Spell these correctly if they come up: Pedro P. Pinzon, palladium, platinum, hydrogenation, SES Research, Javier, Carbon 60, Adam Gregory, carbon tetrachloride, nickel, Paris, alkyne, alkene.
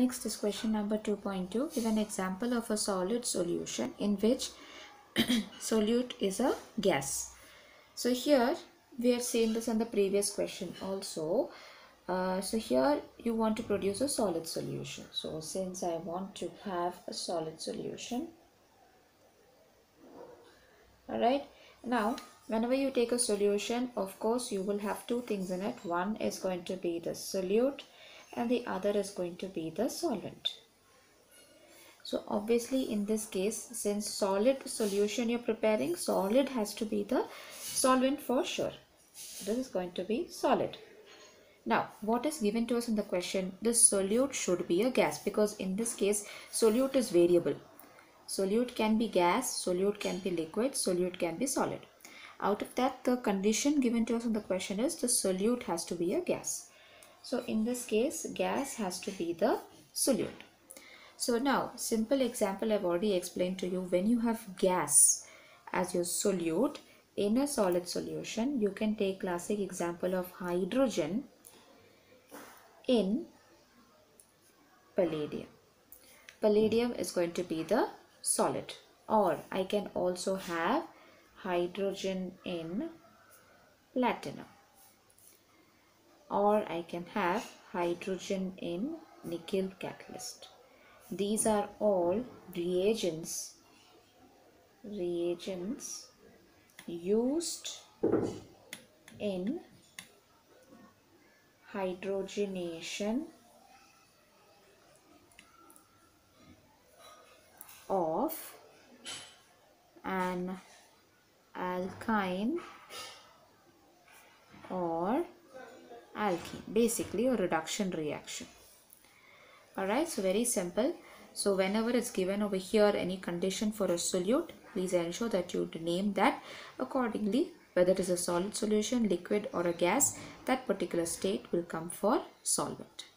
Next is question number 2.2. Give an example of a solid solution in which solute is a gas. So here we have seen this in the previous question also. So here you want to produce a solid solution. So since I want to have a solid solution, alright. Now whenever you take a solution, of course you will have two things in it. One is going to be the solute and the other is going to be the solvent. So obviously in this case, since solid solution you're preparing, solid has to be the solvent for sure. This is going to be solid. Now what is given to us in the question? The solute should be a gas, because in this case solute is variable. Solute can be gas, solute can be liquid, solute can be solid. Out of that, the condition given to us in the question is the solute has to be a gas. So in this case gas has to be the solute. So now simple example I've already explained to you. When you have gas as your solute in a solid solution, you can take classic example of hydrogen in palladium. Palladium is going to be the solid, or I can also have hydrogen in platinum, or I can have hydrogen in nickel catalyst. These are all reagents used in hydrogenation of an alkyne or alkene, basically a reduction reaction. Alright, so very simple. So whenever it's given over here any condition for a solute, please ensure that you name that accordingly. Whether it is a solid solution, liquid or a gas, that particular state will come for solvent.